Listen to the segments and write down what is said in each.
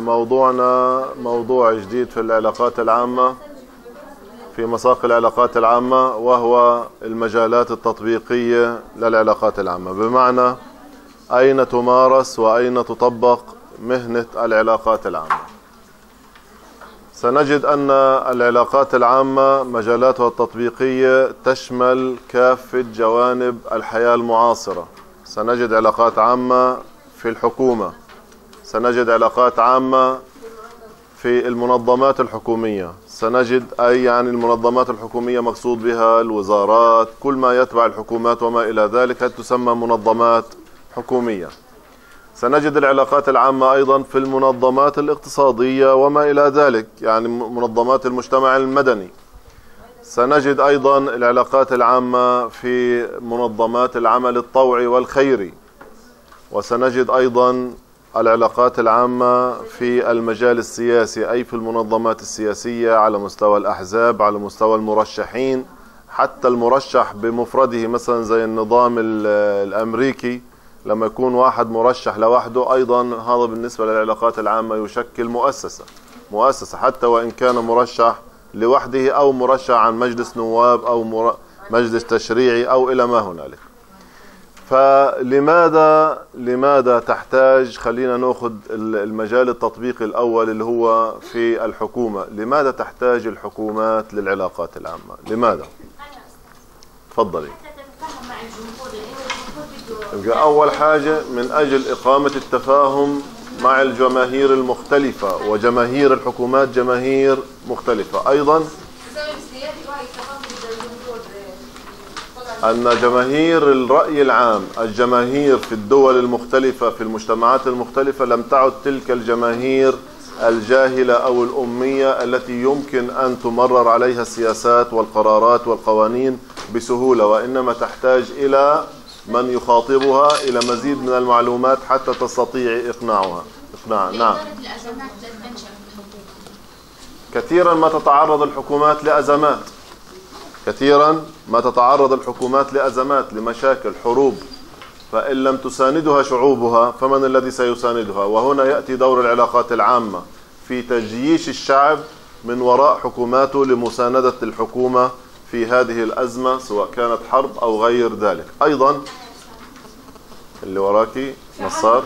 موضوعنا موضوع جديد في العلاقات العامة، في مساق العلاقات العامة، وهو المجالات التطبيقية للعلاقات العامة، بمعنى أين تمارس وأين تطبق مهنة العلاقات العامة. سنجد أن العلاقات العامة مجالاتها التطبيقية تشمل كافة جوانب الحياة المعاصرة. سنجد علاقات عامة في الحكومة، سنجد علاقات عامة في المنظمات الحكومية، سنجد أي يعني المنظمات الحكومية مقصود بها الوزارات، كل ما يتبع الحكومات وما إلى ذلك هذه تسمى منظمات حكومية. سنجد العلاقات العامة أيضا في المنظمات الاقتصادية وما إلى ذلك، يعني منظمات المجتمع المدني. سنجد أيضا العلاقات العامة في منظمات العمل الطوعي والخيري، وسنجد أيضا العلاقات العامة في المجال السياسي، أي في المنظمات السياسية على مستوى الأحزاب، على مستوى المرشحين، حتى المرشح بمفرده، مثلا زي النظام الأمريكي لما يكون واحد مرشح لوحده، أيضا هذا بالنسبة للعلاقات العامة يشكل مؤسسة حتى وإن كان مرشح لوحده أو مرشح عن مجلس نواب أو مجلس تشريعي أو إلى ما هنالك. فلماذا تحتاج، خلينا نأخذ المجال التطبيقي الأول اللي هو في الحكومة، لماذا تحتاج الحكومات للعلاقات العامة؟ لماذا؟ تفضلي. يبقى أول حاجة من أجل إقامة التفاهم مع الجماهير المختلفة، وجماهير الحكومات جماهير مختلفة، أيضا أن جماهير الرأي العام، الجماهير في الدول المختلفة في المجتمعات المختلفة لم تعد تلك الجماهير الجاهلة أو الأمية التي يمكن أن تمرر عليها السياسات والقرارات والقوانين بسهولة، وإنما تحتاج إلى من يخاطبها، إلى مزيد من المعلومات حتى تستطيع إقناعها. نعم. كثيرا ما تتعرض الحكومات لأزمات، لمشاكل، حروب، فإن لم تساندها شعوبها فمن الذي سيساندها؟ وهنا يأتي دور العلاقات العامة في تجييش الشعب من وراء حكوماته لمساندة الحكومة في هذه الأزمة، سواء كانت حرب أو غير ذلك. أيضا اللي وراكي نصار،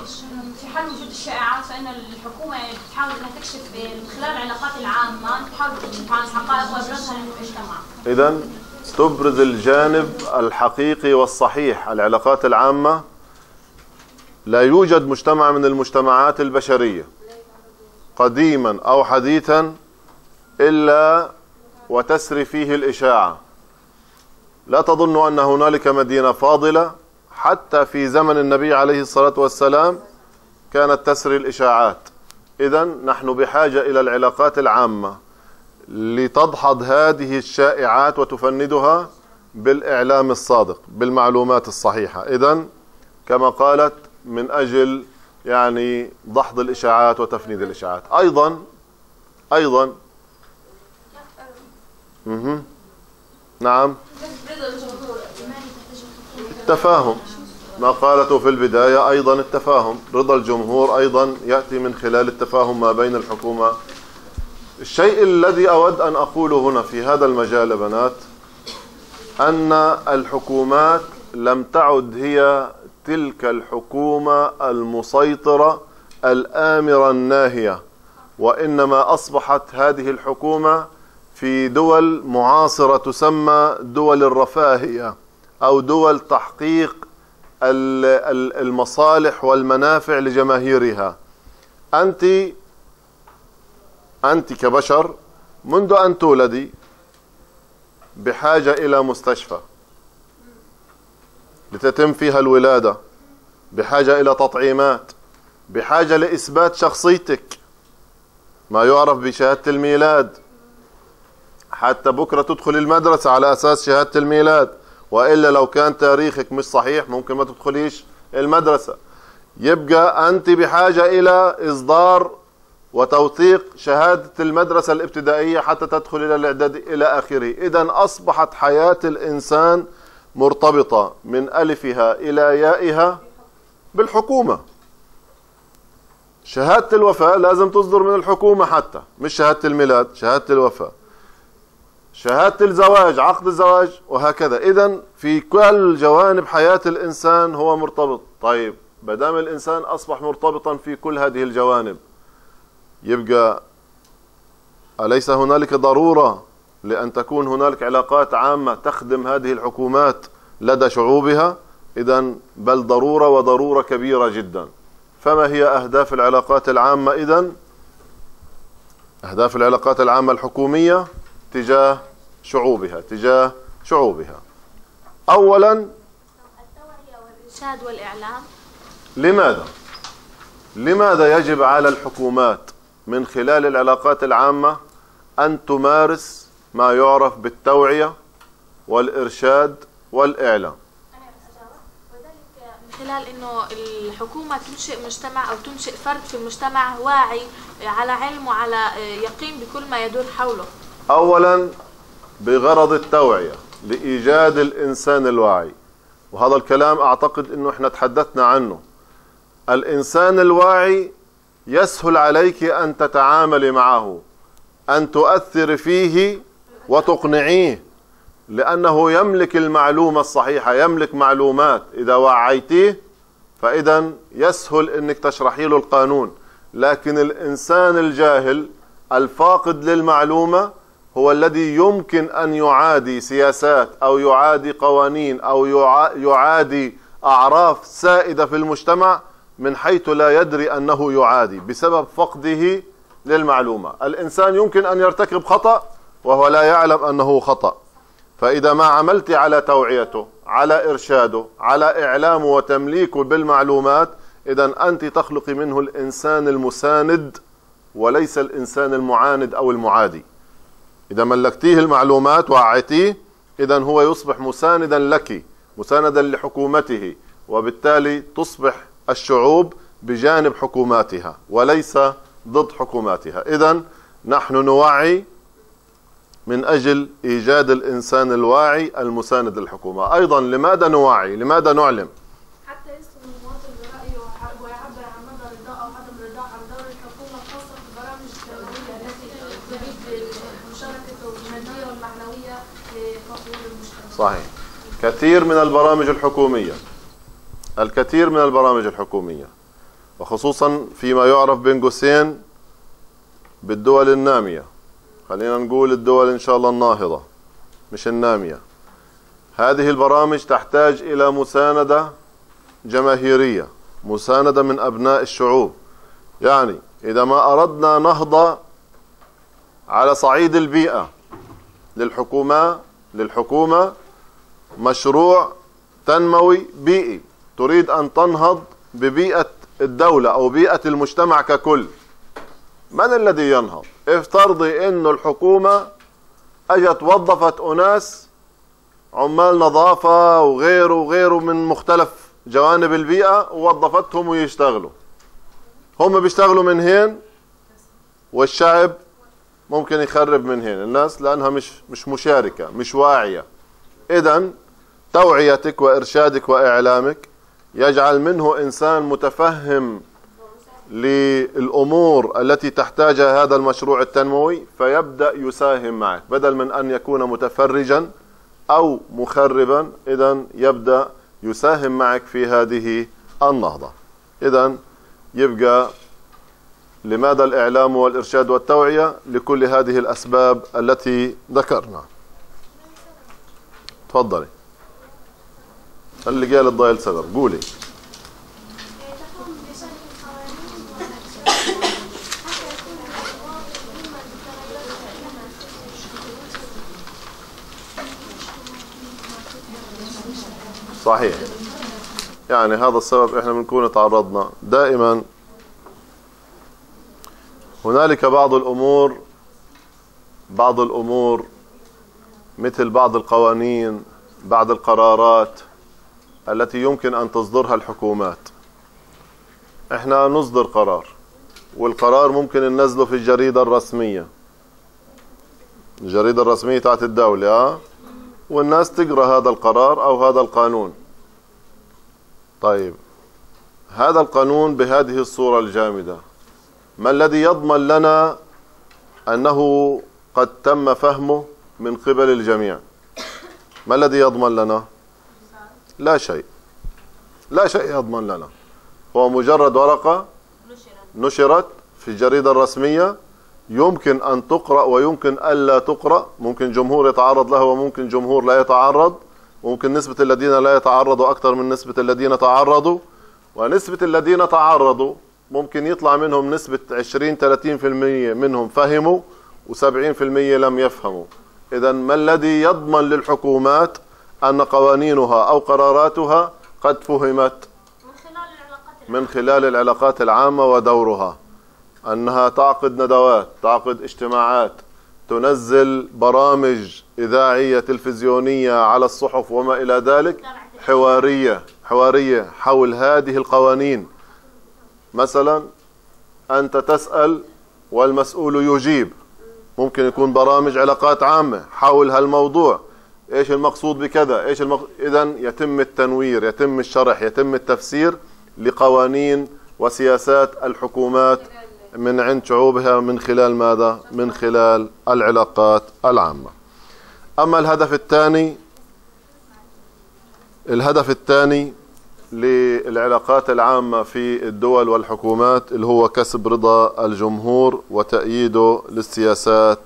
في حال وجود الشائعات فإن الحكومة تحاول أنها تكشف من خلال العلاقات العامة، تحاول تكشف عن الحقائق وأبرزها للمجتمع. إذا تبرز الجانب الحقيقي والصحيح. العلاقات العامة لا يوجد مجتمع من المجتمعات البشرية قديما أو حديثا إلا وتسري فيه الإشاعة. لا تظن أن هنالك مدينة فاضلة، حتى في زمن النبي عليه الصلاة والسلام كانت تسري الإشاعات. إذا نحن بحاجة إلى العلاقات العامة لتدحض هذه الشائعات وتفندها بالإعلام الصادق، بالمعلومات الصحيحة. إذا كما قالت من أجل يعني دحض الإشاعات وتفنيد الإشاعات. أيضا نعم، التفاهم، ما قالته في البداية، أيضا التفاهم، رضا الجمهور أيضا يأتي من خلال التفاهم ما بين الحكومة. الشيء الذي أود أن أقوله هنا في هذا المجال يا بنات، أن الحكومات لم تعد هي تلك الحكومة المسيطرة الآمرة الناهية، وإنما أصبحت هذه الحكومة في دول معاصرة تسمى دول الرفاهية أو دول تحقيق المصالح والمنافع لجماهيرها. أنت كبشر منذ أن تولدي بحاجة إلى مستشفى لتتم فيها الولادة، بحاجة إلى تطعيمات، بحاجة لإثبات شخصيتك، ما يعرف بشهادة الميلاد، حتى بكرة تدخل المدرسة على أساس شهادة الميلاد، وإلا لو كان تاريخك مش صحيح ممكن ما تدخليش المدرسة. يبقى أنت بحاجة إلى إصدار وتوثيق شهادة المدرسة الابتدائية حتى تدخل إلى الإعدادي إلى آخره. إذن أصبحت حياة الإنسان مرتبطة من ألفها إلى يائها بالحكومة. شهادة الوفاة لازم تصدر من الحكومة، حتى مش شهادة الميلاد، شهادة الوفاة، شهادة الزواج، عقد الزواج، وهكذا. إذن في كل جوانب حياة الإنسان هو مرتبط. طيب ما دام الإنسان أصبح مرتبطا في كل هذه الجوانب، يبقى أليس هنالك ضرورة لأن تكون هنالك علاقات عامة تخدم هذه الحكومات لدى شعوبها؟ إذن بل ضرورة، وضرورة كبيرة جدا. فما هي أهداف العلاقات العامة إذن؟ أهداف العلاقات العامة الحكومية تجاه شعوبها، أولا التوعية والإرشاد والإعلام. لماذا يجب على الحكومات من خلال العلاقات العامة أن تمارس ما يعرف بالتوعية والإرشاد والإعلام؟ خلال انه الحكومه تنشئ مجتمع او تنشئ فرد في المجتمع واعي على علم وعلى يقين بكل ما يدور حوله. اولا بغرض التوعيه لايجاد الانسان الواعي، وهذا الكلام اعتقد انه احنا تحدثنا عنه. الانسان الواعي يسهل عليك ان تتعاملي معه، ان تؤثر فيه وتقنعيه، لأنه يملك المعلومة الصحيحة، يملك معلومات. إذا وعيتيه فإذا يسهل أنك تشرحي له القانون. لكن الإنسان الجاهل الفاقد للمعلومة هو الذي يمكن أن يعادي سياسات أو يعادي قوانين أو يعادي أعراف سائدة في المجتمع من حيث لا يدري أنه يعادي بسبب فقده للمعلومة. الإنسان يمكن أن يرتكب خطأ وهو لا يعلم أنه خطأ. فإذا ما عملت على توعيته، على إرشاده، على إعلامه وتمليكه بالمعلومات، إذن أنت تخلقي منه الإنسان المساند وليس الإنسان المعاند أو المعادي. إذا ملكتيه المعلومات وعيتيه، إذن هو يصبح مساندا لك، مساندا لحكومته، وبالتالي تصبح الشعوب بجانب حكوماتها وليس ضد حكوماتها. إذن نحن نوعي من أجل إيجاد الإنسان الواعي المساند للحكومة. أيضا لماذا نوعي؟ لماذا نعلم؟ حتى يسمى المواطن برأيه ويعبر عن مدى رضاه أو عدم رضاه عن دور الحكومة، خاصة في البرامج التوعوية التي تفيد بالمشاركة المادية والمعنوية لفقير المجتمع. صحيح. كثير من البرامج الحكومية، وخصوصا فيما يعرف بين قوسين بالدول النامية، خلينا نقول الدول إن شاء الله الناهضة مش النامية، هذه البرامج تحتاج إلى مساندة جماهيرية، مساندة من أبناء الشعوب. يعني إذا ما أردنا نهضة على صعيد البيئة للحكومة مشروع تنموي بيئي، تريد أن تنهض ببيئة الدولة أو بيئة المجتمع ككل، من الذي ينهض؟ افترضي انه الحكومة اجت وظفت اناس عمال نظافة وغيره وغيره من مختلف جوانب البيئة، ووظفتهم ويشتغلوا، هم بيشتغلوا من هين والشعب ممكن يخرب من هين الناس، لانها مش مشاركة، مش واعية. اذا توعيتك وارشادك واعلامك يجعل منه انسان متفهم للأمور التي تحتاجها هذا المشروع التنموي، فيبدأ يساهم معك بدل من أن يكون متفرجا أو مخربا. إذن يبدأ يساهم معك في هذه النهضة. إذن يبقى لماذا الإعلام والإرشاد والتوعية؟ لكل هذه الأسباب التي ذكرنا. تفضلي. اللي قال الضايل سبب قولي. صحيح. يعني هذا السبب احنا بنكون تعرضنا دائما. هنالك بعض الامور مثل بعض القوانين، بعض القرارات التي يمكن ان تصدرها الحكومات. احنا نصدر قرار، والقرار ممكن ننزله في الجريدة الرسمية، تاعت الدولة، والناس تقرأ هذا القرار أو هذا القانون. طيب هذا القانون بهذه الصورة الجامدة ما الذي يضمن لنا أنه قد تم فهمه من قبل الجميع؟ ما الذي يضمن لنا؟ لا شيء، لا شيء يضمن لنا، هو مجرد ورقة نشرت في الجريدة الرسمية، يمكن أن تقرأ ويمكن ألا تقرأ، ممكن جمهور يتعرض لها وممكن جمهور لا يتعرض، وممكن نسبة الذين لا يتعرضوا أكثر من نسبة الذين تعرضوا، ونسبة الذين تعرضوا ممكن يطلع منهم نسبة 20-30% منهم فهموا و70% لم يفهموا. إذا ما الذي يضمن للحكومات أن قوانينها أو قراراتها قد فهمت؟ من خلال العلاقات العامة ودورها، أنها تعقد ندوات، تعقد اجتماعات، تنزل برامج إذاعية تلفزيونية على الصحف وما إلى ذلك، حوارية حول هذه القوانين. مثلا أنت تسأل والمسؤول يجيب، ممكن يكون برامج علاقات عامة حول هالموضوع، إيش المقصود بكذا، إيش إذن يتم التنوير، يتم الشرح، يتم التفسير لقوانين وسياسات الحكومات من عند شعوبها، من خلال ماذا؟ من خلال العلاقات العامة. أما الهدف الثاني، الهدف الثاني للعلاقات العامة في الدول والحكومات اللي هو كسب رضا الجمهور وتأييده للسياسات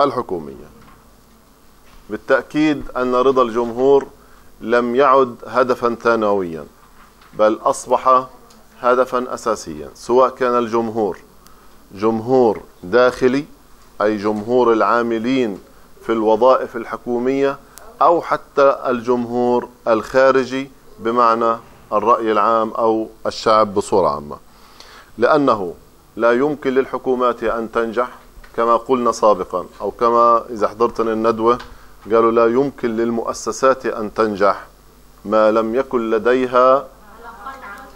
الحكومية. بالتأكيد أن رضا الجمهور لم يعد هدفا ثانويا، بل أصبح هدفا أساسيا، سواء كان الجمهور جمهور داخلي أي جمهور العاملين في الوظائف الحكومية، أو حتى الجمهور الخارجي بمعنى الرأي العام أو الشعب بصورة عامة، لأنه لا يمكن للحكومات أن تنجح كما قلنا سابقا، أو كما إذا حضرتنا الندوة قالوا لا يمكن للمؤسسات أن تنجح ما لم يكن لديها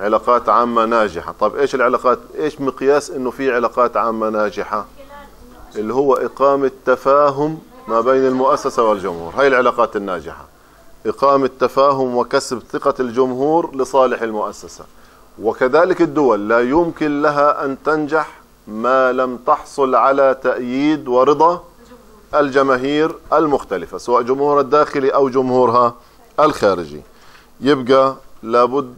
علاقات عامة ناجحة. طب إيش العلاقات؟ إيش مقياس إنه في علاقات عامة ناجحة؟ اللي هو إقامة تفاهم ما بين المؤسسة والجمهور، هاي العلاقات الناجحة، إقامة تفاهم وكسب ثقة الجمهور لصالح المؤسسة. وكذلك الدول لا يمكن لها أن تنجح ما لم تحصل على تأييد ورضا الجماهير المختلفة، سواء جمهورها الداخلي أو جمهورها الخارجي. يبقى لابد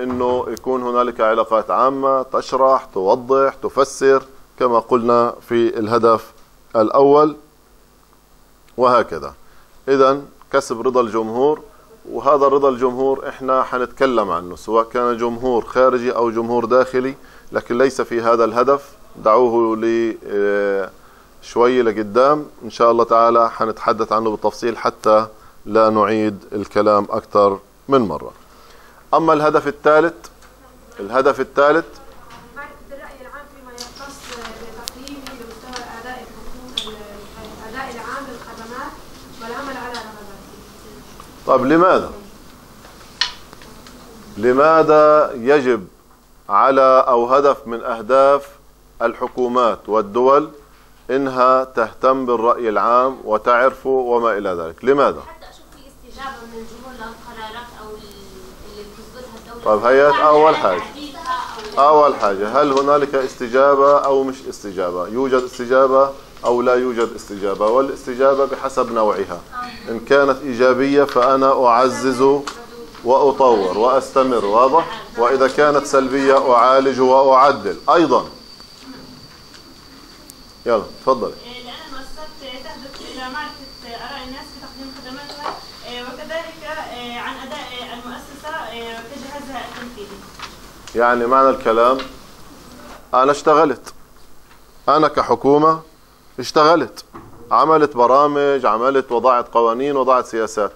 أنه يكون هنالك علاقات عامة تشرح، توضح، تفسر كما قلنا في الهدف الأول، وهكذا. إذا كسب رضا الجمهور، وهذا رضا الجمهور احنا حنتكلم عنه سواء كان جمهور خارجي أو جمهور داخلي، لكن ليس في هذا الهدف، دعوه شوي لقدام إن شاء الله تعالى حنتحدث عنه بالتفصيل حتى لا نعيد الكلام أكثر من مرة. أما الهدف الثالث، الهدف الثالث الرأي العام فيما يختص بتقييم لمستوى أداء الحكومة، الأداء العام للخدمات والعمل على رغباته. طيب لماذا؟ لماذا يجب على أو هدف من أهداف الحكومات والدول إنها تهتم بالرأي العام وتعرفه وما إلى ذلك؟ لماذا؟ حتى أشوف في استجابة من الجمهور للقرارات أو اللي بتصدرها الدولة. طيب هيات أول حاجة، أول حاجة هل هنالك استجابة أو مش استجابة؟ يوجد استجابة أو لا يوجد استجابة، والاستجابة بحسب نوعها، إن كانت إيجابية فأنا أعزز وأطور وأستمر، واضح؟ وإذا كانت سلبية أعالج وأعدل أيضا. يلا تفضلي. لأن المؤسسات تهدف إلى معرفة آراء الناس في تقديم خدماتها، وكذلك عن أداء المؤسسة وجهازها التنفيذي. يعني معنى الكلام أنا اشتغلت، أنا كحكومة اشتغلت، عملت برامج، عملت وضعت قوانين، وضعت سياسات،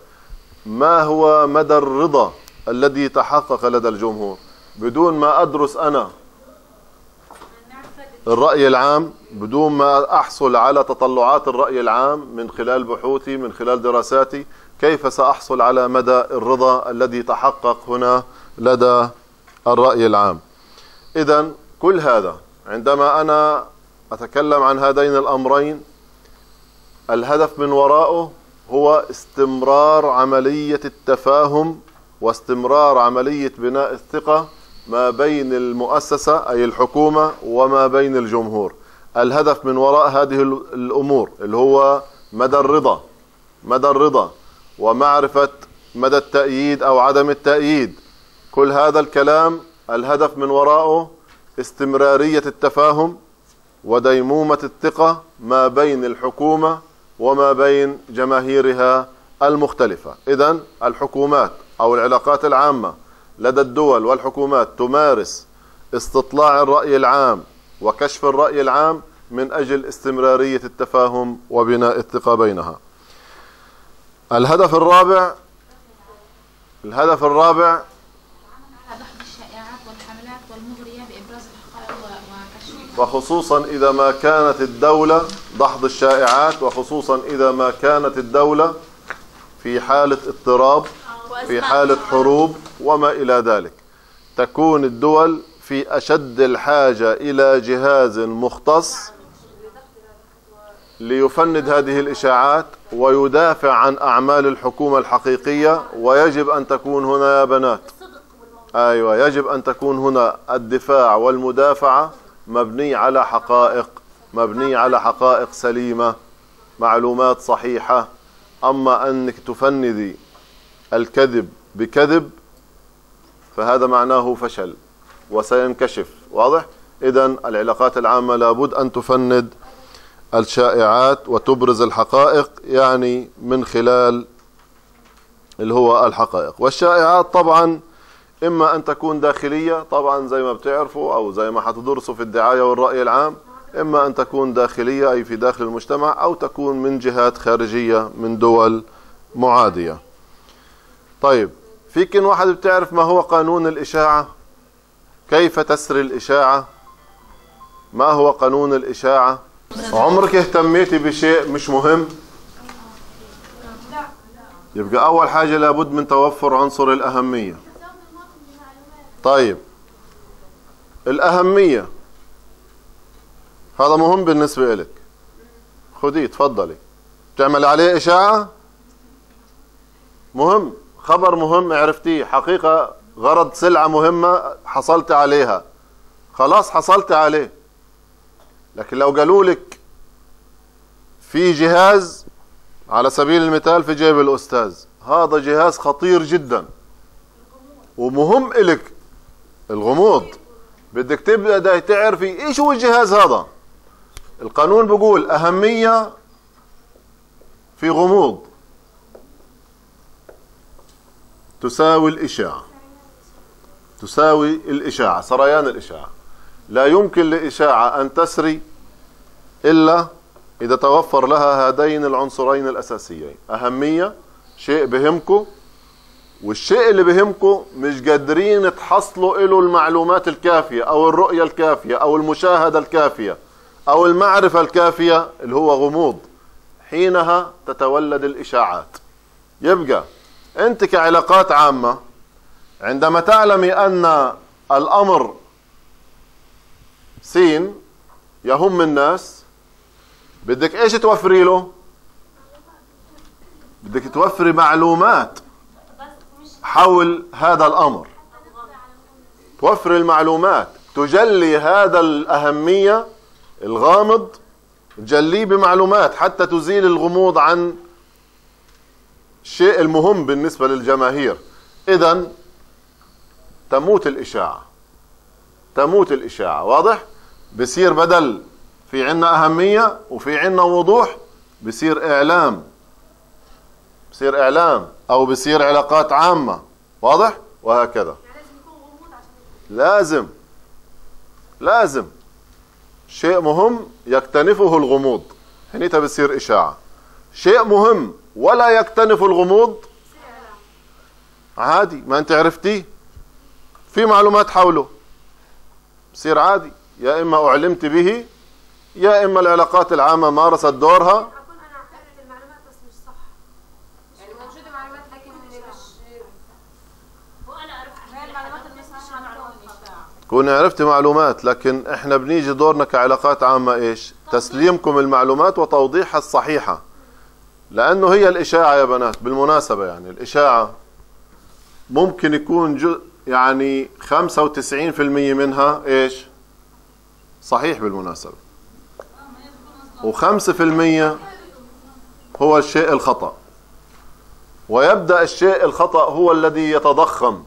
ما هو مدى الرضا الذي تحقق لدى الجمهور؟ بدون ما أدرس أنا الرأي العام، بدون ما أحصل على تطلعات الرأي العام من خلال بحوثي، من خلال دراساتي، كيف سأحصل على مدى الرضا الذي تحقق هنا لدى الرأي العام؟ إذن كل هذا عندما أنا أتكلم عن هذين الأمرين، الهدف من وراءه هو استمرار عملية التفاهم واستمرار عملية بناء الثقة ما بين المؤسسة أي الحكومة وما بين الجمهور. الهدف من وراء هذه الأمور اللي هو مدى الرضا ومعرفة مدى التأييد أو عدم التأييد. كل هذا الكلام الهدف من وراءه استمرارية التفاهم وديمومة الثقة ما بين الحكومة وما بين جماهيرها المختلفة. إذن الحكومات أو العلاقات العامة لدى الدول والحكومات تمارس استطلاع الرأي العام وكشف الرأي العام من أجل استمرارية التفاهم وبناء الثقة بينها. الهدف الرابع بحث الشائعات والحملات والمغرية بإبراز الحقائق وكشفها، وخصوصا إذا ما كانت الدولة دحض الشائعات، وخصوصا إذا ما كانت الدولة في حالة اضطراب، في حالة حروب وما إلى ذلك، تكون الدول في أشد الحاجة إلى جهاز مختص ليفند هذه الإشاعات ويدافع عن أعمال الحكومة الحقيقية. ويجب أن تكون هنا يا بنات، أيوة، يجب أن تكون هنا الدفاع والمدافعة مبني على حقائق سليمة، معلومات صحيحة. أما أنك تفندي الكذب بكذب فهذا معناه فشل وسينكشف، واضح؟ إذن العلاقات العامة لابد أن تفند الشائعات وتبرز الحقائق، يعني من خلال اللي هو الحقائق. والشائعات طبعا إما أن تكون داخلية، طبعا زي ما بتعرفوا أو زي ما حتدرسوا في الدعاية والرأي العام، إما أن تكون داخلية أي في داخل المجتمع، أو تكون من جهات خارجية من دول معادية. طيب، فيكن واحد بتعرف ما هو قانون الإشاعة؟ كيف تسري الإشاعة؟ ما هو قانون الإشاعة؟ عمرك اهتميتي بشيء مش مهم؟ يبقى أول حاجة لابد من توفر عنصر الأهمية. طيب، الأهمية هذا مهم بالنسبة لك، خديه تفضلي تعمل عليه إشاعة، مهم، خبر مهم عرفتيه، حقيقة، غرض، سلعة مهمة حصلت عليها، خلاص حصلت عليه. لكن لو قالوا لك في جهاز على سبيل المثال في جيب الأستاذ، هذا جهاز خطير جدا ومهم إلك، الغموض، بدك تبدأ تعرفي إيش هو الجهاز هذا. القانون بيقول أهمية في غموض تساوي الإشاعة، سريان الإشاعة. لا يمكن لإشاعة أن تسري إلا إذا توفر لها هذين العنصرين الأساسيين: أهمية، شيء بهمكم، والشيء اللي بهمكم مش قادرين تحصلوا له المعلومات الكافية أو الرؤية الكافية أو المشاهدة الكافية أو المعرفة الكافية، اللي هو غموض. حينها تتولد الإشاعات. يبقى أنت كعلاقات عامة عندما تعلمي أن الأمر سين يهم الناس، بدك إيش توفري له؟ بدك توفري معلومات حول هذا الأمر، توفري المعلومات، تجلي هذا الأهمية الغامض، تجليه بمعلومات حتى تزيل الغموض عن الشيء المهم بالنسبة للجماهير. إذن تموت الإشاعة، واضح؟ بصير بدل في عنا أهمية وفي عنا وضوح، بصير إعلام أو بصير علاقات عامة، واضح؟ وهكذا. لازم شيء مهم يكتنفه الغموض، هنيتها بصير إشاعة. شيء مهم ولا يكتنف الغموض عادي، ما أنت عرفتيه، في معلومات حوله، بصير عادي، يا إما أعلمت به يا إما العلاقات العامة مارست دورها. كون عرفت معلومات، لكن احنا بنيجي دورنا كعلاقات عامة ايش؟ تسليمكم المعلومات وتوضيحها الصحيحة، لأنه هي الإشاعة يا بنات بالمناسبة، يعني الإشاعة ممكن يكون جزء يعني 95% منها ايش؟ صحيح بالمناسبة، و5% هو الشيء الخطأ، ويبدأ الشيء الخطأ هو الذي يتضخم.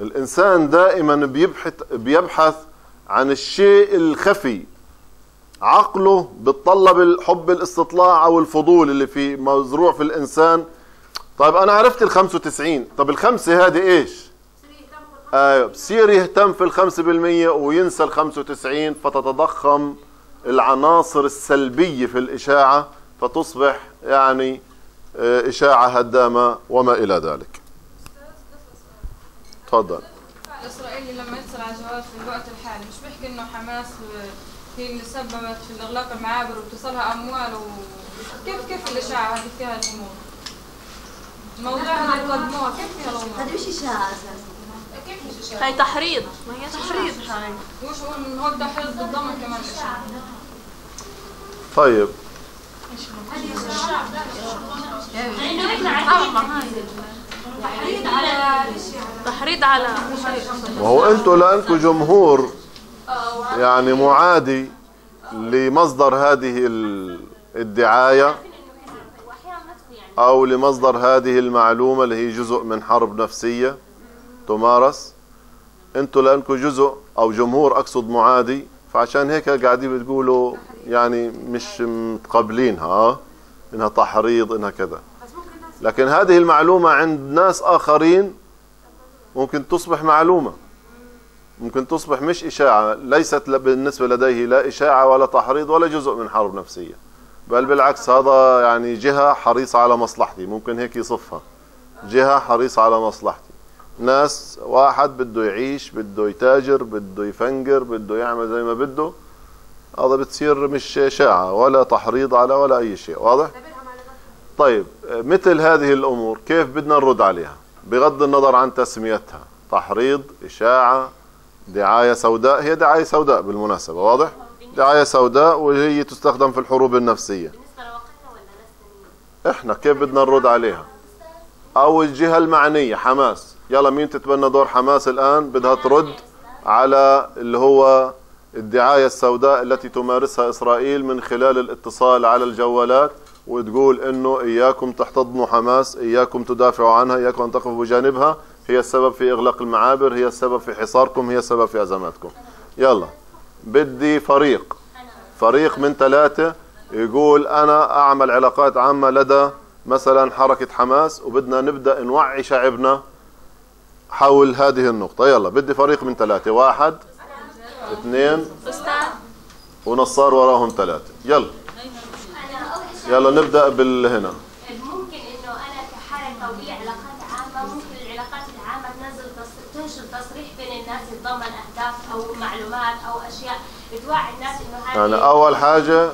الإنسان دائما بيبحث عن الشيء الخفي، عقله بيتطلب الحب الاستطلاع أو الفضول اللي في مزروع في الإنسان. طيب أنا عرفت 95، طب 5 هذه إيش؟ بصير يهتم في 5% وينسى 95، فتتضخم العناصر السلبية في الإشاعة، فتصبح يعني إشاعة هدامة وما إلى ذلك. تفضل. الإسرائيلي لما يصل على جواز في الوقت الحالي مش بيحكي إنه حماس هي اللي سببت في إغلاق المعابر وبتصلها أموال، كيف الإشاعة هذه فيها الأمور؟ الموضوع اللي قدموها كيف فيها الأمور؟ هذه مش إشاعة أساساً. كيف مش إشاعة؟ هي تحريض، ما هي تحريض هاي. وش هو التحريض بالضمن كمان الإشاعة. طيب. تحريض على وهو انتوا لانكم جمهور يعني معادي لمصدر هذه الدعاية او لمصدر هذه المعلومة اللي هي جزء من حرب نفسية تمارس، انتوا لانكم جزء او جمهور اقصد معادي، فعشان هيك قاعدين بتقولوا يعني مش متقبلينها، انها تحريض انها كذا. لكن هذه المعلومة عند ناس آخرين ممكن تصبح معلومة، ممكن تصبح مش إشاعة، ليست بالنسبة لديه لا إشاعة ولا تحريض ولا جزء من حرب نفسية، بل بالعكس هذا يعني جهة حريصة على مصلحتي، ممكن هيك يصفها، جهة حريصة على مصلحتي. ناس واحد بده يعيش، بده يتاجر، بده يفنجر، بده يعمل زي ما بده، هذا بتصير مش إشاعة ولا تحريض على ولا أي شيء. واضح؟ طيب مثل هذه الأمور كيف بدنا نرد عليها بغض النظر عن تسميتها، تحريض، إشاعة، دعاية سوداء، هي دعاية سوداء بالمناسبة، واضح؟ دعاية سوداء وهي تستخدم في الحروب النفسية. احنا كيف بدنا نرد عليها؟ أو الجهة المعنية حماس، يلا مين تتبنى دور حماس الآن بدها ترد على اللي هو الدعاية السوداء التي تمارسها إسرائيل من خلال الاتصال على الجوالات، وتقول إنه إياكم تحتضنوا حماس، إياكم تدافعوا عنها، إياكم أن تقفوا بجانبها، هي السبب في إغلاق المعابر، هي السبب في حصاركم، هي السبب في أزماتكم. يلا بدي فريق من 3 يقول أنا أعمل علاقات عامة لدى مثلا حركة حماس، وبدنا نبدأ نوعي شعبنا حول هذه النقطة. يلا بدي فريق من 3، 1 2 ونصار وراهم 3. يلا يلا نبدأ بالهنا. ممكن إنه أنا كحركة ولي علاقات عامة، ممكن العلاقات العامة تنزل تنشر تصريح بين الناس تتضمن أهداف أو معلومات أو أشياء بتوعي الناس إنه هذا. يعني أول حاجة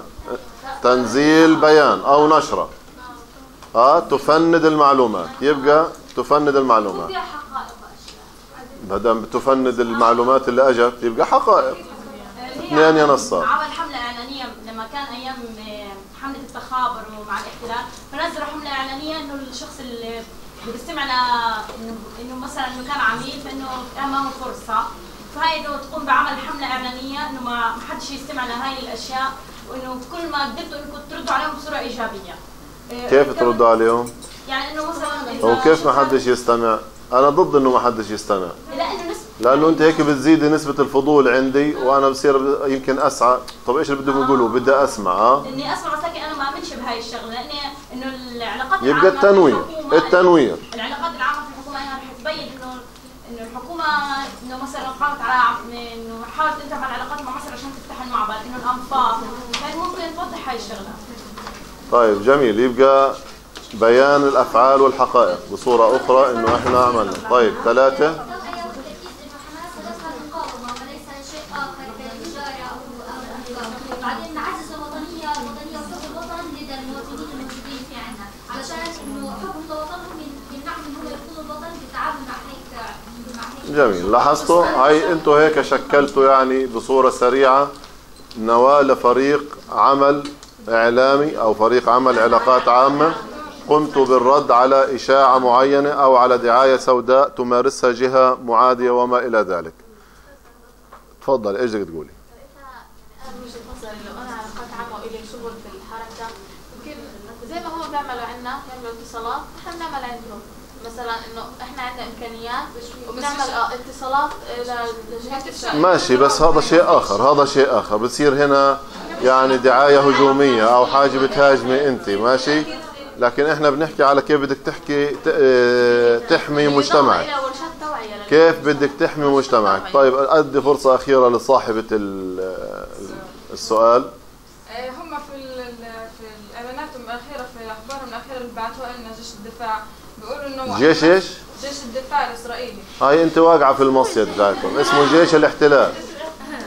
تنزيل بيان أو نشرة. تفند المعلومات، يبقى تفند المعلومات. وفيها حقائق وأشياء. ما دام بتفند المعلومات اللي أجت يبقى حقائق. 2 يا نصار. عمل حملة إعلانية لما كان أيام حملة التخابر ومع الاحتلال، فنزلوا حملة إعلانية إنه الشخص اللي بيستمع إنه مثلا إنه كان عميل فإنه أمامه فرصة، فهي إنه تقوم بعمل حملة إعلانية إنه ما حدش يستمع لهاي الأشياء، وإنه كل ما قدرتوا إنكم تردوا عليهم بصورة إيجابية. كيف تردوا عليهم؟ يعني إنه مثلا هو كيف ما حدش يستمع؟ أنا ضد إنه ما حدش يستمع. لأنه أنت هيك بتزيدي نسبة الفضول عندي، وأنا بصير يمكن أسعى. طب إيش اللي بدهم يقولوا؟ بدي أسمع. إني أسمع، بس لكن أنا ما أؤمنش بهاي الشغلة، لأن إنه العلاقات يبقى التنوير. العلاقات العامة في الحكومة هي رح تبين إنه الحكومة إنه مثلا قامت على إنه حاولت أنت على العلاقات مع مصر عشان تفتح المعبر، إنه الأنفاق، فهي ممكن توضح هاي الشغلة. طيب جميل، يبقى بيان الأفعال والحقائق بصورة أخرى إنه إحنا عملنا. طيب 3 جميل. لاحظتوا هاي انتوا هيك شكلتوا يعني بصورة سريعة نواة لفريق عمل إعلامي أو فريق عمل علاقات عامة قمت بالرد على إشاعة معينة أو على دعاية سوداء تمارسها جهة معادية وما إلى ذلك. تفضل، إيش بدك تقولي؟ من وجهة نظري لو أنا علاقات عامة وإلي شغل في الحركة ممكن زي ما هم بيعملوا عنا، بيعملوا اتصالات، نحن بنعمل عندهم مثلا إنه إحنا عندنا إمكانيات وبنعمل اتصالات لجهات الشعب. ماشي، بس هذا شيء آخر، هذا شيء آخر، بتصير هنا يعني دعاية هجومية أو حاجة بتهاجمي أنت، ماشي؟ لكن إحنا بنحكي على كيف بدك تحكي تحمي مجتمعك، كيف بدك تحمي مجتمعك. طيب أدي فرصة أخيرة لصاحبة السؤال. هم في الإعلاناتهم الأخيرة، في أخبارهم الأخيرة اللي بعثوها لنا جيش الدفاع، بيقولوا إنه جيش إيش؟ جيش الدفاع الإسرائيلي. هاي أنت واقعة في المصيد بتاعكم، اسمه جيش الاحتلال.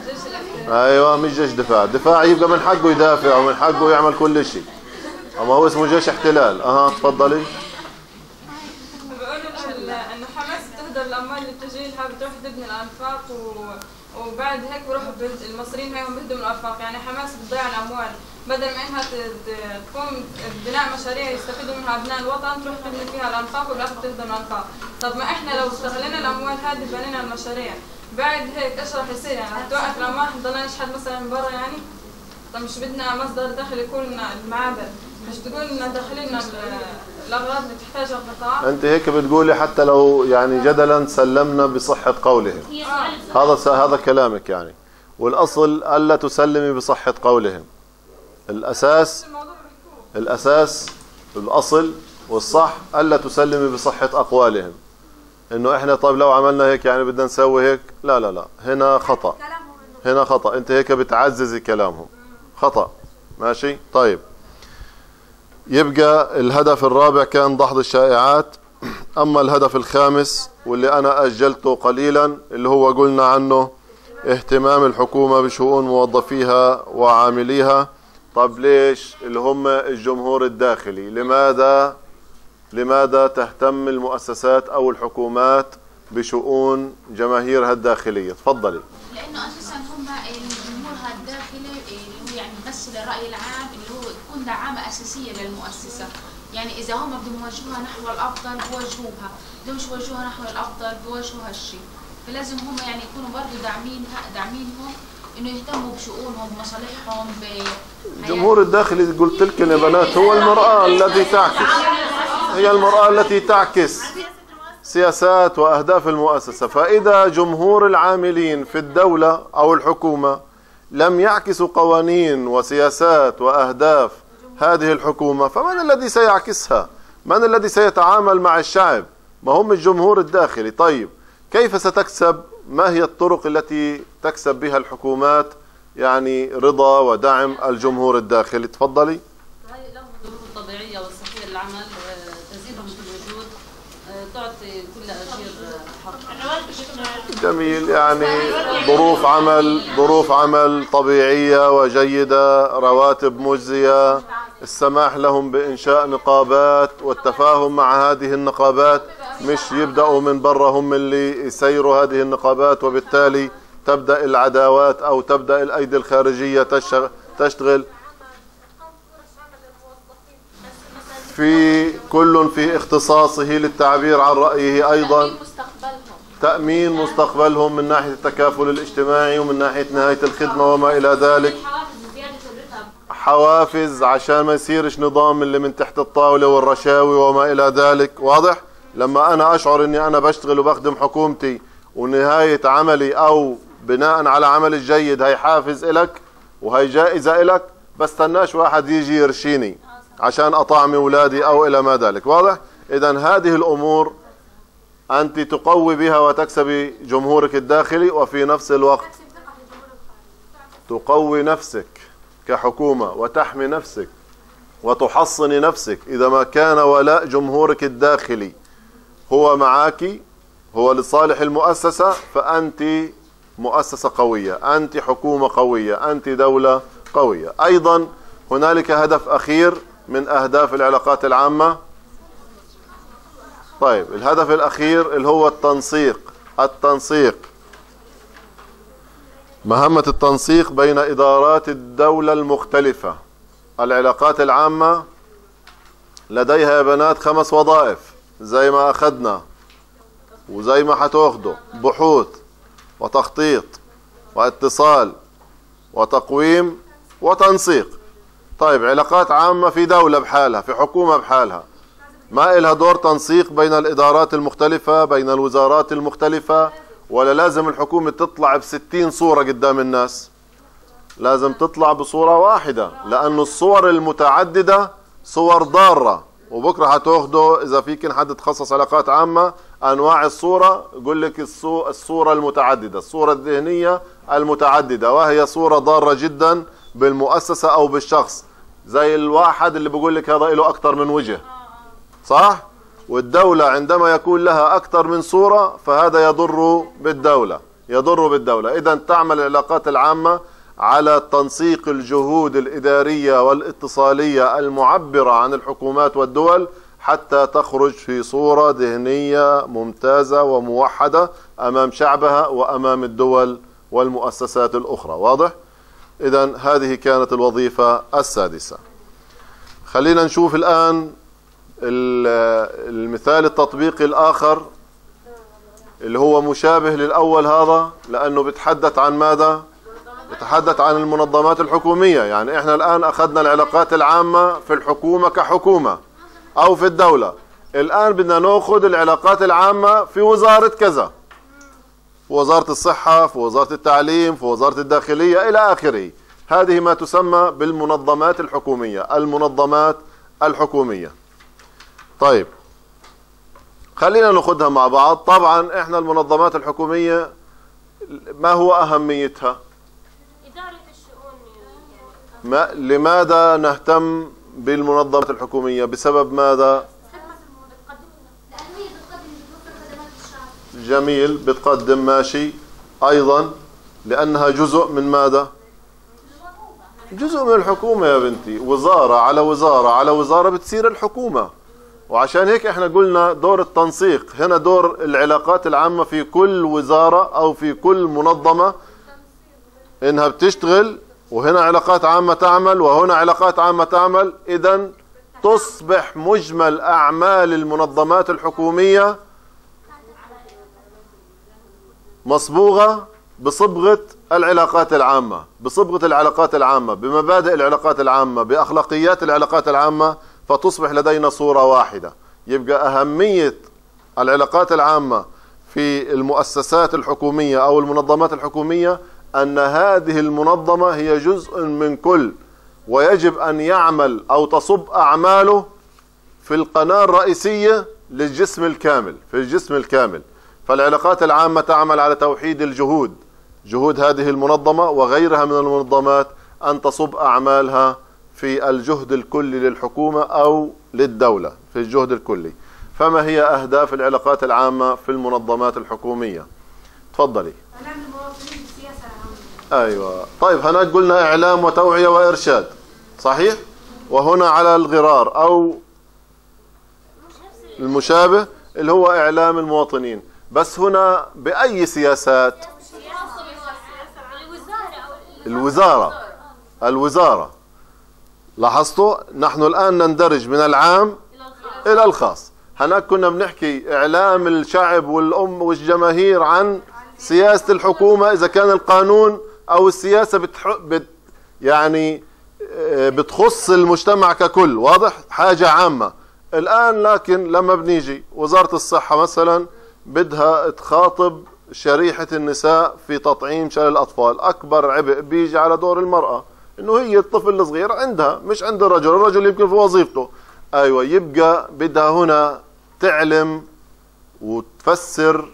جيش الاحتلال، أيوه، مش جيش دفاع. دفاع يبقى من حقه يدافع ومن حقه يعمل كل شيء، أما هو اسمه جيش احتلال. أها تفضلي. بتروح تبني الانفاق وبعد هيك بروحوا المصريين هيهم بيهدموا الانفاق، يعني حماس بتضيع الاموال بدل ما انها تقوم ببناء مشاريع يستفيدوا منها ابناء الوطن، تروح تبني فيها الانفاق وبالاخر تهدم الانفاق. طب ما احنا لو استغلينا الاموال هذه بنينا المشاريع، بعد هيك ايش راح يصير؟ يعني رح توقف الاموال، حنضلنا نشحت مثلا من برا يعني؟ طب مش بدنا مصدر دخل يكون المعابر، مش تقول اننا داخلين الاغراض اللي تحتاجها القطاع. انت هيك بتقولي حتى لو يعني جدلا سلمنا بصحه قولهم. هذا كلامك يعني، والاصل الا تسلمي بصحه قولهم. الاساس الاصل والصح الا تسلمي بصحه اقوالهم. انه احنا طيب لو عملنا هيك يعني بدنا نسوي هيك، لا لا لا، هنا خطا، هنا خطا. انت هيك بتعززي كلامهم، خطا. ماشي طيب. يبقى الهدف الرابع كان دحض الشائعات. أما الهدف الخامس واللي أنا أجلته قليلا اللي هو قلنا عنه اهتمام الحكومة بشؤون موظفيها وعامليها. طب ليش؟ اللي هم الجمهور الداخلي. لماذا تهتم المؤسسات أو الحكومات بشؤون جماهيرها الداخلية؟ تفضلي. لأنه أساسا هم جمهورها الداخلي اللي هو يعني بس للرأي العام، تكون دعامة أساسية للمؤسسة. يعني إذا هم بدهم يوجهوها نحو الأفضل بوجهوها، بدهم مش يوجهوها نحو الأفضل بوجهوا هالشيء. فلازم هم يعني يكونوا برضه داعمينهم إنه يهتموا بشؤونهم بمصالحهم. الجمهور الداخلي قلت لكم يا بنات هو المرأة التي تعكس، هي المرأة التي تعكس سياسات وأهداف المؤسسة. فإذا جمهور العاملين في الدولة أو الحكومة لم يعكسوا قوانين وسياسات وأهداف هذه الحكومة، فمن الذي سيعكسها؟ من الذي سيتعامل مع الشعب؟ ما هم الجمهور الداخلي. طيب كيف ستكسب؟ ما هي الطرق التي تكسب بها الحكومات يعني رضا ودعم الجمهور الداخلي؟ تفضلي. هاي له الظروف الطبيعية والصحية للعمل، تزيدهم في الوجود، تعطي كل أجير حقه. جميل، يعني ظروف عمل طبيعية وجيدة، رواتب مجزية، السماح لهم بإنشاء نقابات والتفاهم مع هذه النقابات، مش يبدأوا من برا هم اللي يسيروا هذه النقابات، وبالتالي تبدأ العداوات أو تبدأ الأيدي الخارجية تشتغل. في كل في اختصاصه للتعبير عن رأيه، أيضا تأمين مستقبلهم من ناحية التكافل الاجتماعي ومن ناحية نهاية الخدمة وما إلى ذلك. حوافز عشان ما يصيرش نظام اللي من تحت الطاولة والرشاوي وما إلى ذلك. واضح؟ لما أنا أشعر أني أنا بشتغل وبخدم حكومتي ونهاية عملي أو بناء على عملي الجيد هي حافز إلك وهي جائزة إلك، بستناش واحد يجي يرشيني عشان أطعمي أولادي أو إلى ما ذلك. واضح؟ إذن هذه الأمور أنت تقوي بها وتكسبي جمهورك الداخلي، وفي نفس الوقت تقوي نفسك كحكومة وتحمي نفسك وتحصني نفسك. إذا ما كان ولاء جمهورك الداخلي هو معاكي، هو لصالح المؤسسة، فأنت مؤسسة قوية، أنت حكومة قوية، أنت دولة قوية. أيضا هنالك هدف أخير من أهداف العلاقات العامة. طيب الهدف الأخير اللي هو التنسيق، مهمة التنسيق بين إدارات الدولة المختلفة. العلاقات العامة لديها يا بنات 5 وظائف زي ما أخذنا وزي ما هتاخدوا: بحوث وتخطيط واتصال وتقويم وتنسيق. طيب علاقات عامة في دولة بحالها، في حكومة بحالها، ما إلها دور تنسيق بين الإدارات المختلفة، بين الوزارات المختلفة، ولا لازم الحكومة تطلع ب60 صورة قدام الناس؟ لازم تطلع بصورة واحدة، لأنه الصور المتعددة صور ضارة. وبكرة هتاخدوا إذا فيكن حد تخصص علاقات عامة أنواع الصورة، يقول لك الصورة المتعددة، الصورة الذهنية المتعددة، وهي صورة ضارة جدا بالمؤسسة أو بالشخص، زي الواحد اللي بيقول لك هذا له أكثر من وجه، صح؟ والدولة عندما يكون لها أكثر من صورة فهذا يضر بالدولة، يضر بالدولة. إذا تعمل العلاقات العامة على تنسيق الجهود الإدارية والاتصالية المعبرة عن الحكومات والدول حتى تخرج في صورة ذهنية ممتازة وموحدة أمام شعبها وأمام الدول والمؤسسات الأخرى. واضح؟ إذن هذه كانت الوظيفة السادسة. خلينا نشوف الآن المثال التطبيقي الآخر اللي هو مشابه للأول هذا، لأنه بتحدث عن ماذا؟ بتحدث عن المنظمات الحكومية. يعني إحنا الآن أخذنا العلاقات العامة في الحكومة كحكومة أو في الدولة، الآن بدنا نأخذ العلاقات العامة في وزارة كذا، في وزارة الصحة، في وزارة التعليم، في وزارة الداخلية إلى آخره. هذه ما تسمى بالمنظمات الحكومية، المنظمات الحكومية. طيب خلينا ناخذها مع بعض. طبعا احنا المنظمات الحكومية ما هو أهميتها؟ إدارة الشؤون. ما لماذا نهتم بالمنظمات الحكومية؟ بسبب ماذا؟ جميل، بتقدم، ماشي. أيضا لأنها جزء من ماذا؟ جزء من الحكومة يا بنتي، وزارة على وزارة على وزارة بتصير الحكومة. وعشان هيك احنا قلنا دور التنسيق، هنا دور العلاقات العامة في كل وزارة أو في كل منظمة إنها بتشتغل، وهنا علاقات عامة تعمل، وهنا علاقات عامة تعمل. إذن تصبح مجمل أعمال المنظمات الحكومية مصبوغة بصبغة العلاقات العامة، بصبغة العلاقات العامة، بمبادئ العلاقات العامة، بأخلاقيات العلاقات العامة، فتصبح لدينا صورة واحدة. يبقى أهمية العلاقات العامة في المؤسسات الحكومية أو المنظمات الحكومية أن هذه المنظمة هي جزء من كل، ويجب أن يعمل أو تصب أعماله في القناة الرئيسية للجسم الكامل، في الجسم الكامل. فالعلاقات العامة تعمل على توحيد الجهود، جهود هذه المنظمة وغيرها من المنظمات، أن تصب أعمالها في الجهد الكلي للحكومة أو للدولة، في الجهد الكلي. فما هي أهداف العلاقات العامة في المنظمات الحكومية؟ تفضلي. إعلام المواطنين بالسياسة العامة. أيوة. طيب هناك قلنا إعلام وتوعية وإرشاد، صحيح؟ وهنا على الغرار أو المشابه اللي هو إعلام المواطنين، بس هنا بأي سياسات؟ الوزارة، الوزارة. لاحظتوا نحن الآن نندرج من العام إلى الخاص. هناك كنا بنحكي إعلام الشعب والأم والجماهير عن سياسة الحكومة إذا كان القانون أو السياسة يعني بتخص المجتمع ككل، واضح؟ حاجة عامة. الآن لكن لما بنيجي وزارة الصحة مثلا بدها تخاطب شريحة النساء في تطعيم شلل الأطفال، أكبر عبء بيجي على دور المرأة، إنه هي الطفل الصغير عندها مش عند الرجل، الرجل يمكن في وظيفته. أيوة، يبقى بدها هنا تعلم وتفسر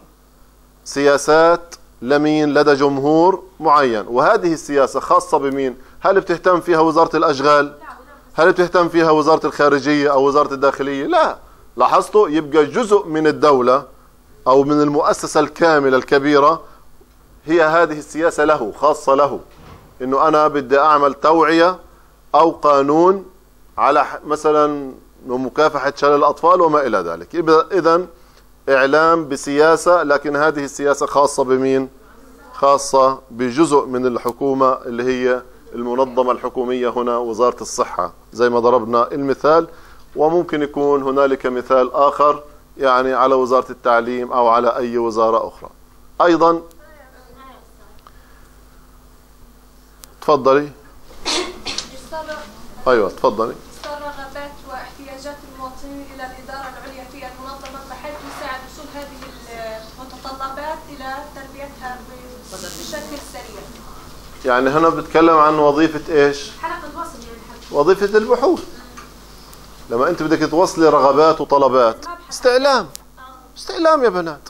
سياسات لمين؟ لدى جمهور معين. وهذه السياسة خاصة بمين؟ هل بتهتم فيها وزارة الأشغال؟ هل بتهتم فيها وزارة الخارجية أو وزارة الداخلية؟ لا. لاحظتوا يبقى جزء من الدولة أو من المؤسسة الكاملة الكبيرة هي هذه السياسة له، خاصة له، إنه أنا بدي أعمل توعية أو قانون على مثلا مكافحة شلل الأطفال وما إلى ذلك. إذن إعلام بسياسة، لكن هذه السياسة خاصة بمين؟ خاصة بجزء من الحكومة اللي هي المنظمة الحكومية، هنا وزارة الصحة زي ما ضربنا المثال، وممكن يكون هنالك مثال آخر يعني على وزارة التعليم أو على أي وزارة أخرى. أيضا تفضلي. أيوة تفضلي. رغبات واحتياجات المواطنين إلى الإدارة العليا في المنظمة بحيث يساعد وصول هذه المتطلبات إلى تلبيتها بشكل سريع. يعني هنا بتكلم عن وظيفة إيش؟ حلقة الوصل يعني. وظيفة البحوث. لما أنت بدك توصلي رغبات وطلبات استعلام. استعلام يا بنات.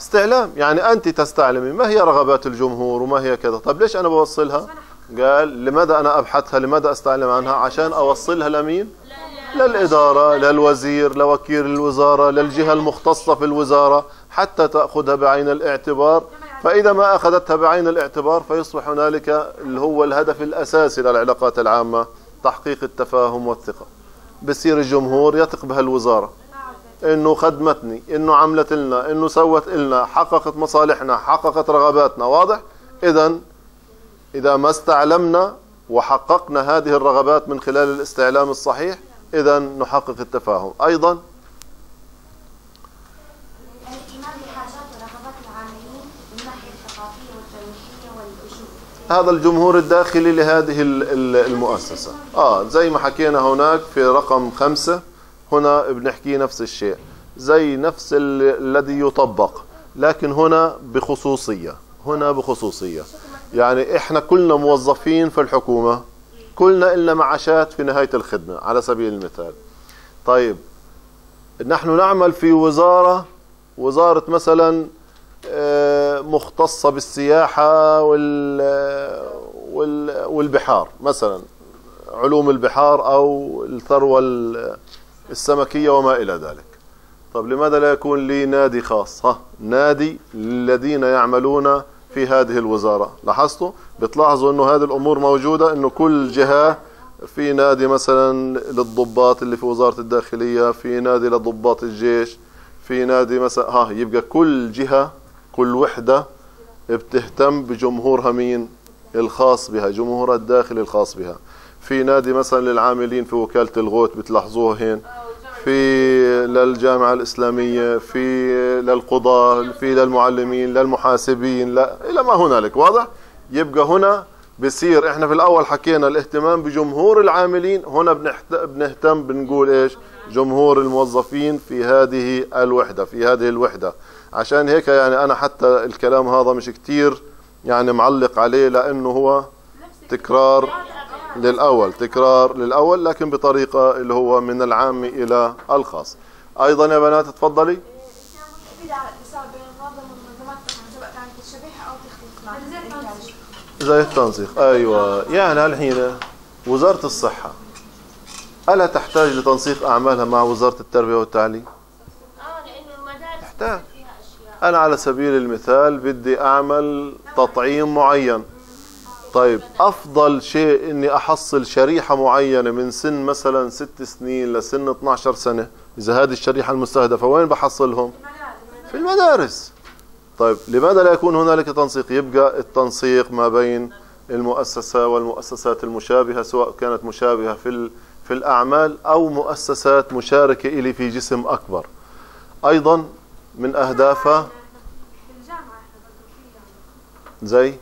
استعلام، يعني أنت تستعلمي ما هي رغبات الجمهور وما هي كذا، طب ليش أنا بوصلها؟ قال لماذا أنا أبحثها؟ لماذا أستعلم عنها؟ عشان أوصلها لمين؟ للإدارة، للوزير، لوكيل الوزارة، للجهة المختصة في الوزارة حتى تأخذها بعين الاعتبار. فإذا ما أخذتها بعين الاعتبار فيصبح هنالك اللي هو الهدف الأساسي للعلاقات العامة تحقيق التفاهم والثقة. بصير الجمهور يثق بهالوزارة إنه خدمتني، إنه عملت لنا، إنه سوت لنا، حققت مصالحنا، حققت رغباتنا. واضح؟ إذا ما استعلمنا وحققنا هذه الرغبات من خلال الاستعلام الصحيح، إذا نحقق التفاهم. أيضا الإيمان بحاجات ورغبات العاملين من ناحية الثقافية والتاريخية والأجور. هذا الجمهور الداخلي لهذه المؤسسة. زي ما حكينا هناك في رقم 5 هنا بنحكي نفس الشيء، زي نفس الذي يطبق، لكن هنا بخصوصية. يعني احنا كلنا موظفين في الحكومة، كلنا إلنا معاشات في نهاية الخدمة على سبيل المثال. طيب نحن نعمل في وزارة مثلا مختصة بالسياحة والبحار مثلا، علوم البحار أو الثروة السمكية وما إلى ذلك. طب لماذا لا يكون لي نادي خاص؟ نادي للذين يعملون في هذه الوزارة. لاحظتوا؟ بتلاحظوا انه هذه الامور موجودة، انه كل جهة في نادي مثلا للضباط اللي في وزارة الداخلية، في نادي لضباط الجيش، في نادي مثلا يبقى كل جهة، كل وحدة بتهتم بجمهورها مين؟ الخاص بها، جمهورها الداخلي الخاص بها. في نادي مثلا للعاملين في وكالة الغوت بتلاحظوها هين، في للجامعة الإسلامية، في للقضاة، في للمعلمين، للمحاسبين، لا إلى ما هنالك. واضح؟ يبقى هنا بصير احنا في الأول حكينا الاهتمام بجمهور العاملين، هنا بنهتم بنقول ايش؟ جمهور الموظفين في هذه الوحدة، عشان هيك يعني أنا حتى الكلام هذا مش كتير يعني معلق عليه، لأنه هو تكرار للأول، لكن بطريقة اللي هو من العام إلى الخاص. أيضا يا بنات تفضلي. زي التنسيق. أيوة، يعني الحين وزارة الصحة ألا تحتاج لتنسيق أعمالها مع وزارة التربية والتعليم؟ لأنه المدارس تحتاج فيها أشياء. أنا على سبيل المثال بدي أعمل تطعيم معين، طيب أفضل شيء إني أحصل شريحة معينة من سن مثلا 6 سنين لسن 12 سنة، إذا هذه الشريحة المستهدفة وين بحصلهم؟ في المدارس. طيب لماذا لا يكون هنالك تنسيق؟ يبقى التنسيق ما بين المؤسسة والمؤسسات المشابهة، سواء كانت مشابهة في الأعمال أو مؤسسات مشاركة إلي في جسم أكبر. أيضا من أهدافها زي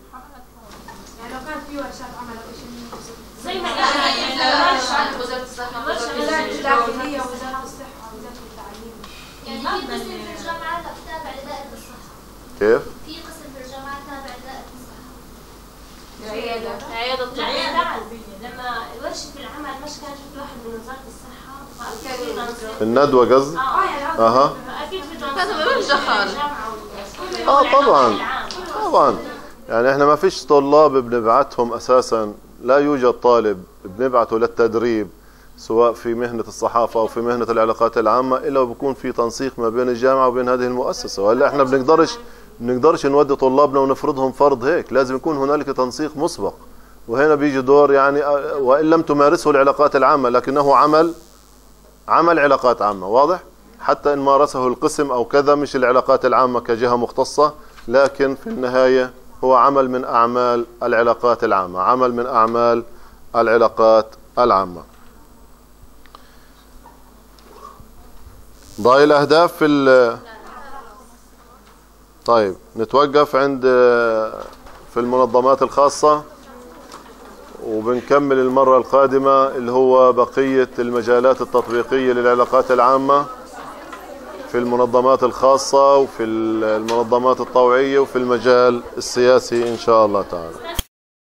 كيف؟ في قسم في الجامعات تابع لدائرة الصحة. العيادة لما ورشة العمل مش كان شفت واحد من وزارة الصحة الندوة قصدي؟ أكيد في طبعا يعني احنا ما فيش طلاب بنبعتهم أساسا، لا يوجد طالب بنبعته للتدريب سواء في مهنة الصحافة أو في مهنة العلاقات العامة إلا وبكون في تنسيق ما بين الجامعة وبين هذه المؤسسة، وإلا احنا بنقدرش نودي طلابنا ونفرضهم فرض هيك، لازم يكون هنالك تنسيق مسبق. وهنا بيجي دور يعني وإن لم تمارسه العلاقات العامة لكنه عمل علاقات عامة. واضح؟ حتى إن مارسه القسم أو كذا مش العلاقات العامة كجهة مختصة، لكن في النهاية هو عمل من أعمال العلاقات العامة، ضايل اهداف في طيب نتوقف عند في المنظمات الخاصة، وبنكمل المرة القادمة اللي هو بقية المجالات التطبيقية للعلاقات العامة في المنظمات الخاصة وفي المنظمات الطوعية وفي المجال السياسي إن شاء الله تعالى.